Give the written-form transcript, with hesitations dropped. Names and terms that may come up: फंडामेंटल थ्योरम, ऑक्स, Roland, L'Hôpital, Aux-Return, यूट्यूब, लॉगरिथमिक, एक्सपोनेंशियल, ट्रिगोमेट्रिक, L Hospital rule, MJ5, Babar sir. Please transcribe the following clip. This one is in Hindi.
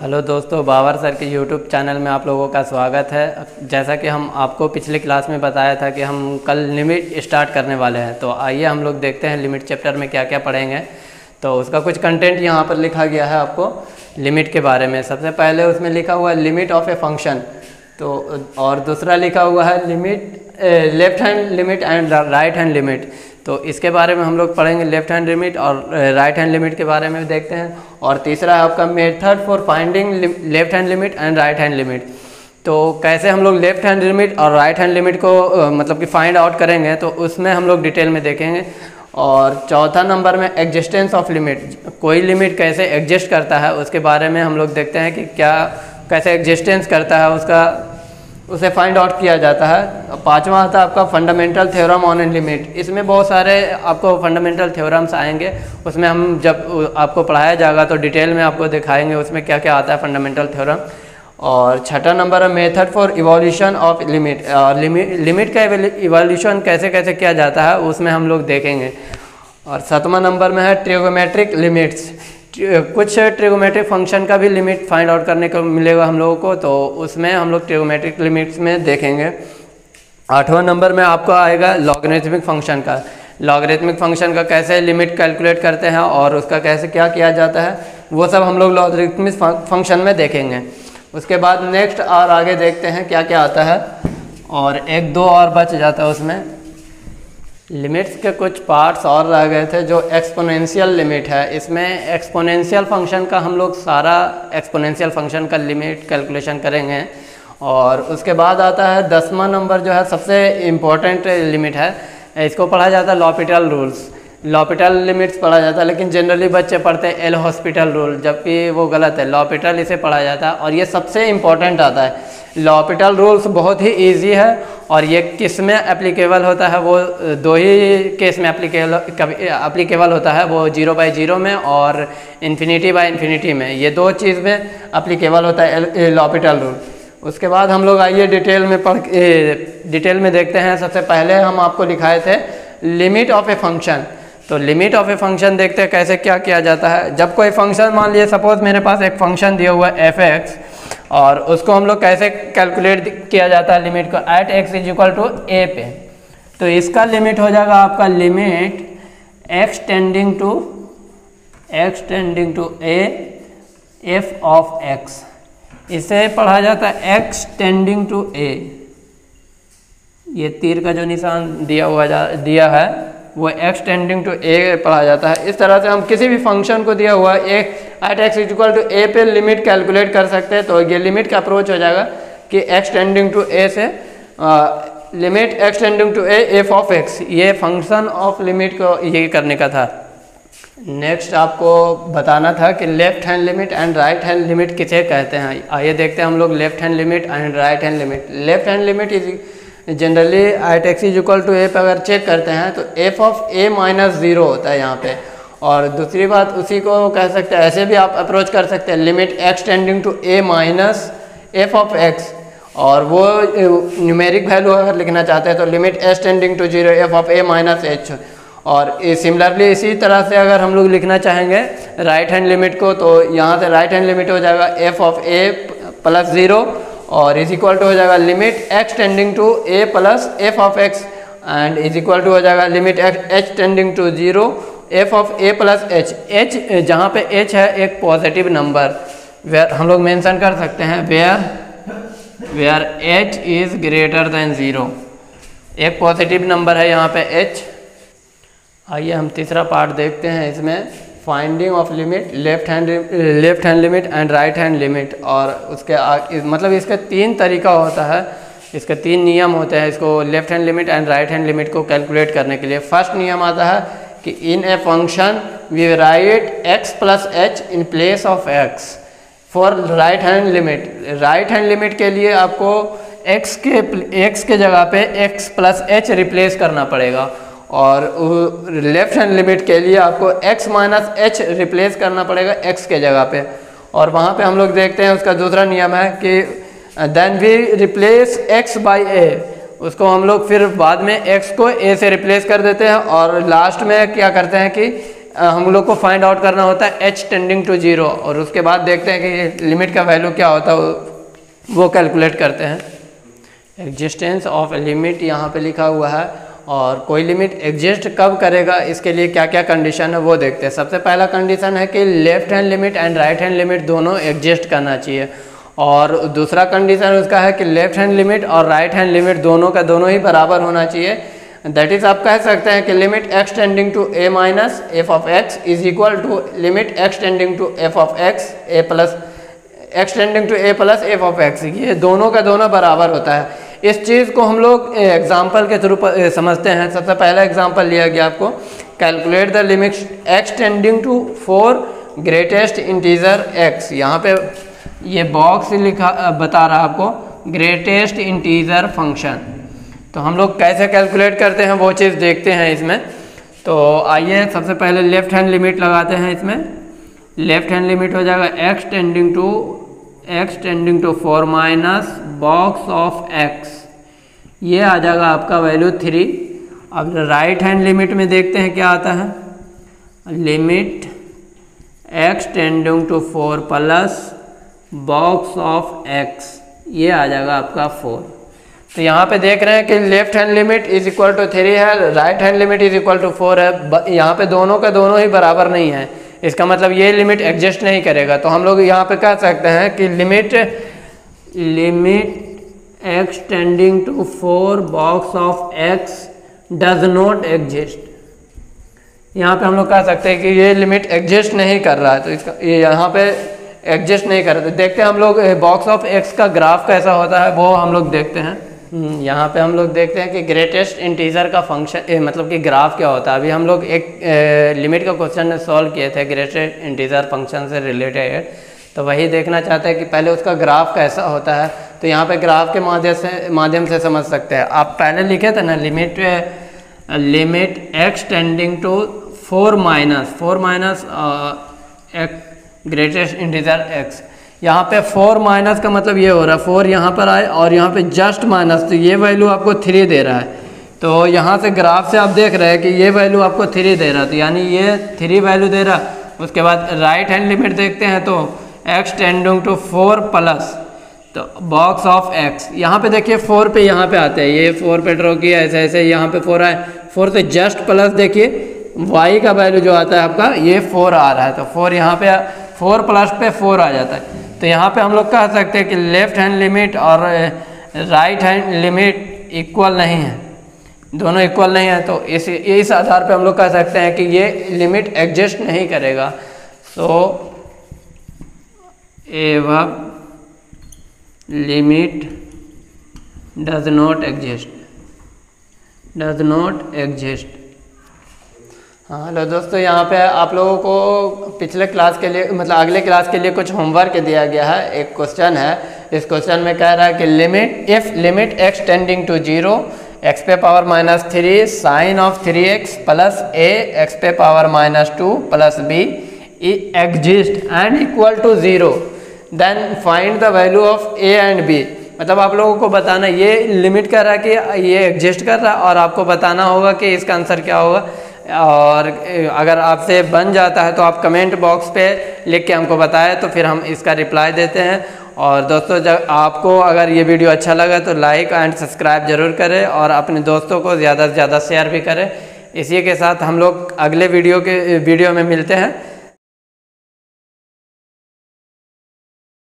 हेलो दोस्तों, बाबर सर के YouTube चैनल में आप लोगों का स्वागत है। जैसा कि हम आपको पिछले क्लास में बताया था कि हम कल लिमिट स्टार्ट करने वाले हैं, तो आइए हम लोग देखते हैं लिमिट चैप्टर में क्या क्या पढ़ेंगे। तो उसका कुछ कंटेंट यहाँ पर लिखा गया है आपको लिमिट के बारे में। सबसे पहले उसमें लिखा हुआ है लिमिट ऑफ ए फंक्शन, तो और दूसरा लिखा हुआ है limit left hand limit and right hand limit. तो इसके बारे में हम लोग पढ़ेंगे लेफ्ट हैंड लिमिट और राइट हैंड लिमिट के बारे में देखते हैं। और तीसरा है आपका method for finding left hand limit and right hand limit, तो कैसे हम लोग लेफ्ट हैंड लिमिट और राइट हैंड लिमिट को मतलब कि फाइंड आउट करेंगे, तो उसमें हम लोग डिटेल में देखेंगे। और चौथा नंबर में एग्जिस्टेंस ऑफ लिमिट, कोई लिमिट कैसे एग्जिस्ट करता है उसके बारे में हम लोग देखते हैं कि क्या कैसे एग्जिस्टेंस करता है, उसे फाइंड आउट किया जाता है। पांचवा था आपका फंडामेंटल थ्योरम on a limit, इसमें बहुत सारे आपको फंडामेंटल थ्योरम्स आएंगे, उसमें हम जब आपको पढ़ाया जाएगा तो डिटेल में आपको दिखाएंगे उसमें क्या क्या आता है फंडामेंटल थ्योरम। और छठा नंबर है method for evolution of limit, limit का इवोल्यूशन कैसे कैसे किया जाता है उसमें हम लोग देखेंगे। और सातवां नंबर में है ट्रिगोमेट्रिक लिमिट्स, कुछ ट्रिगोमेट्रिक फंक्शन का भी लिमिट फाइंड आउट करने को मिलेगा हम लोगों को, तो उसमें हम लोग ट्रिगोमेट्रिक लिमिट्स में देखेंगे। आठवां नंबर में आपको आएगा लॉगरिथमिक फंक्शन का, लॉगरिथमिक फंक्शन का कैसे लिमिट कैलकुलेट करते हैं और उसका कैसे क्या किया जाता है वो सब हम लोग लॉगरिथमिक फंक्शन में देखेंगे। उसके बाद नेक्स्ट और आगे देखते हैं क्या क्या आता है, और एक दो और बच जाता है उसमें। लिमिट्स के कुछ पार्ट्स और रह गए थे, जो एक्सपोनेंशियल लिमिट है, इसमें एक्सपोनेंशियल फंक्शन का हम लोग सारा एक्सपोनेंशियल फंक्शन का लिमिट कैलकुलेशन करेंगे। और उसके बाद आता है 10वां नंबर, जो है सबसे इम्पोर्टेंट लिमिट है, इसको पढ़ा जाता है लॉपिटल रूल्स, लॉपिटल लिमिट्स पढ़ा जाता है, लेकिन जनरली बच्चे पढ़ते हैं एल हॉस्पिटल रूल, जबकि वो गलत है, लॉपिटल इसे पढ़ा जाता है और ये सबसे इम्पोर्टेंट आता है। लॉपिटल रूल्स बहुत ही इजी है और ये किस में एप्लीकेबल होता है, वो दो ही केस में एप्लीकेबल होता है, वो 0/0 में और इंफिनिटी बाय इंफिनिटी में, ये दो चीज़ में एप्लीकेबल होता है लॉपिटल रूल। उसके बाद हम लोग आइए डिटेल में देखते हैं। सबसे पहले हम आपको लिखाए थे लिमिट ऑफ ए फंक्शन, तो लिमिट ऑफ ए फंक्शन देखते हैं कैसे क्या किया जाता है। जब कोई फंक्शन, मान लिए सपोज मेरे पास एक फंक्शन दिया हुआ है f(x) और उसको हम लोग कैसे कैलकुलेट किया जाता है लिमिट को, एट x = a पे, तो इसका लिमिट हो जाएगा आपका limit x tending to a f(x), इसे पढ़ा जाता है x टेंडिंग टू a, ये तीर का जो निशान दिया है वो x टेंडिंग टू a पढ़ा जाता है। इस तरह से हम किसी भी फंक्शन को दिया हुआ एट x = a पे लिमिट कैलकुलेट कर सकते हैं। तो ये लिमिट का अप्रोच हो जाएगा कि x टेंडिंग टू a से limit x tending to a f(x), ये फंक्शन ऑफ लिमिट को ये करने का था। नेक्स्ट आपको बताना था कि left hand limit and right hand limit किसे कहते हैं। आइए देखते हैं हम लोग left hand limit and right hand limit. Left hand limit generally at x = a पर अगर चेक करते हैं तो f(a - 0) होता है यहाँ पे। और दूसरी बात, उसी को कह सकते हैं, ऐसे भी आप अप्रोच कर सकते हैं limit x tending to a - f(x), और वो न्यूमेरिक वैल्यू अगर लिखना चाहते हैं तो limit s tending to 0 f(a - h)। और सिमिलरली इसी तरह से अगर हम लोग लिखना चाहेंगे राइट हैंड लिमिट को, तो यहाँ से राइट हैंड लिमिट हो जाएगा f(a + 0) और इज इक्वल टू हो जाएगा limit x tending to a + f(x) and is equal to हो जाएगा limit h tending to 0 f(a + h)। h जहाँ पे h है एक पॉजिटिव नंबर, वेयर हम लोग मेंशन कर सकते हैं वेयर h > 0, एक पॉजिटिव नंबर है यहाँ पे h। आइए हम तीसरा पार्ट देखते हैं, इसमें finding of limit left hand limit and right hand limit. और मतलब इसका तीन तरीका होता है, इसके तीन नियम होते हैं इसको left hand limit and right hand limit को कैलकुलेट करने के लिए। फर्स्ट नियम आता है कि in a function we write x + h in place of x for right hand limit. Right hand limit के लिए आपको x के जगह पे x + h रिप्लेस करना पड़ेगा, और लेफ्ट हैंड लिमिट के लिए आपको x - h रिप्लेस करना पड़ेगा x के जगह पे। और वहाँ पे हम लोग देखते हैं उसका दूसरा नियम है कि then we replace x by a, उसको हम लोग फिर बाद में x को a से रिप्लेस कर देते हैं, और लास्ट में क्या करते हैं कि हम लोग को फाइंड आउट करना होता है h टेंडिंग टू जीरो, और उसके बाद देखते हैं कि ये लिमिट का वैल्यू क्या होता है वो कैलकुलेट करते हैं। एग्जिस्टेंस ऑफ लिमिट यहाँ पे लिखा हुआ है, और कोई लिमिट एग्जिस्ट कब करेगा इसके लिए क्या क्या कंडीशन है वो देखते हैं। सबसे पहला कंडीशन है कि left hand limit and right hand limit दोनों एग्जिस्ट करना चाहिए, और दूसरा कंडीशन उसका है कि लेफ्ट हैंड लिमिट और राइट हैंड लिमिट दोनों का दोनों ही बराबर होना चाहिए। दैट इज़ आप कह सकते हैं कि limit x tending to a minus f of x is equal to limit x tending to f of x a plus x tending to a plus f of x, ये दोनों का दोनों बराबर होता है। इस चीज़ को हम लोग एग्जाम्पल के थ्रू समझते हैं। सबसे पहला एग्जाम्पल लिया गया आपको, calculate the limit x tending to 4 greatest integer x। यहाँ पे ये बॉक्स लिखा बता रहा आपको ग्रेटेस्ट इंटीजर फंक्शन, तो हम लोग कैसे कैलकुलेट करते हैं वो चीज़ देखते हैं इसमें। तो आइए सबसे पहले लेफ़्ट हैंड लिमिट लगाते हैं। इसमें लेफ़्ट हैंड लिमिट हो जाएगा x tending to 4 minus box of x, ये आ जाएगा आपका वैल्यू 3। अब राइट हैंड लिमिट में देखते हैं क्या आता है, limit x tending to 4 plus box of x, ये आ जाएगा आपका 4। तो यहाँ पे देख रहे हैं कि left hand limit is equal to 3 है, right hand limit is equal to 4 है, यहाँ पे दोनों का दोनों ही बराबर नहीं है, इसका मतलब ये लिमिट एग्जिस्ट नहीं करेगा। तो हम लोग यहाँ पे कह सकते हैं कि limit x tending to 4 box of x does not exist, यहाँ पे हम लोग कह सकते हैं कि ये लिमिट एग्जिस्ट नहीं कर रहा है, तो इसका यहाँ पे एग्जिस्ट नहीं कर रहा। तो देखते हैं हम लोग बॉक्स ऑफ एक्स का ग्राफ कैसा होता है वो हम लोग देखते हैं। यहाँ पे हम लोग देखते हैं कि ग्रेटेस्ट इंटीजर का फंक्शन मतलब कि ग्राफ क्या होता है। अभी हम लोग एक लिमिट का क्वेश्चन सॉल्व किए थे ग्रेटेस्ट इंटीजर फंक्शन से रिलेटेड, तो वही देखना चाहते हैं कि पहले उसका ग्राफ कैसा होता है। तो यहाँ पे ग्राफ के माध्यम से समझ सकते हैं। आप पहले लिखे थे ना limit x tending to 4 minus greatest integer x, यहाँ पे 4 माइनस का मतलब ये हो रहा है 4 यहाँ पर आए और यहाँ पे जस्ट माइनस, तो ये वैल्यू आपको 3 दे रहा है। तो यहाँ से ग्राफ से आप देख रहे हैं कि ये वैल्यू आपको 3 दे रहा है, तो यानी ये 3 वैल्यू दे रहा। उसके बाद राइट हैंड लिमिट देखते हैं, तो एक्स टेंडिंग टू 4 प्लस तो बॉक्स ऑफ एक्स, यहाँ पे देखिए 4 पे यहाँ पे आते हैं, ये 4 पे ड्रॉ किया ऐसे ऐसे, यहाँ पे 4 आए 4 से जस्ट प्लस, देखिए वाई का वैल्यू जो आता है आपका ये 4 आ रहा है, तो 4 यहाँ पे 4 प्लस पे 4 आ जाता है। तो यहाँ पे हम लोग कह सकते हैं कि लेफ्ट हैंड लिमिट और राइट हैंड लिमिट इक्वल नहीं है, दोनों इक्वल नहीं है, तो इस आधार पे हम लोग कह सकते हैं कि ये लिमिट एग्जिस्ट नहीं करेगा। सो एवं limit does not exist. Hello दोस्तों, यहाँ पे आप लोगों को पिछले क्लास के लिए मतलब अगले क्लास के लिए कुछ होमवर्क दिया गया है। एक क्वेश्चन है, इस क्वेश्चन में कह रहा है कि limit x tending to 0 x पे power -3 sine of 3x plus a x पे power -2 plus b exist and equal to 0, then find the value of a and b. मतलब आप लोगों को बताना ये लिमिट कर रहा है कि ये एग्जिस्ट कर रहा है, और आपको बताना होगा कि इसका आंसर क्या होगा, और अगर आपसे बन जाता है तो आप कमेंट बॉक्स पे लिख के हमको बताएं, तो फिर हम इसका रिप्लाई देते हैं। और दोस्तों, जब आपको अगर ये वीडियो अच्छा लगा तो लाइक एंड सब्सक्राइब जरूर करें, और अपने दोस्तों को ज़्यादा से ज़्यादा शेयर भी करें। इसी के साथ हम लोग अगले वीडियो में मिलते हैं।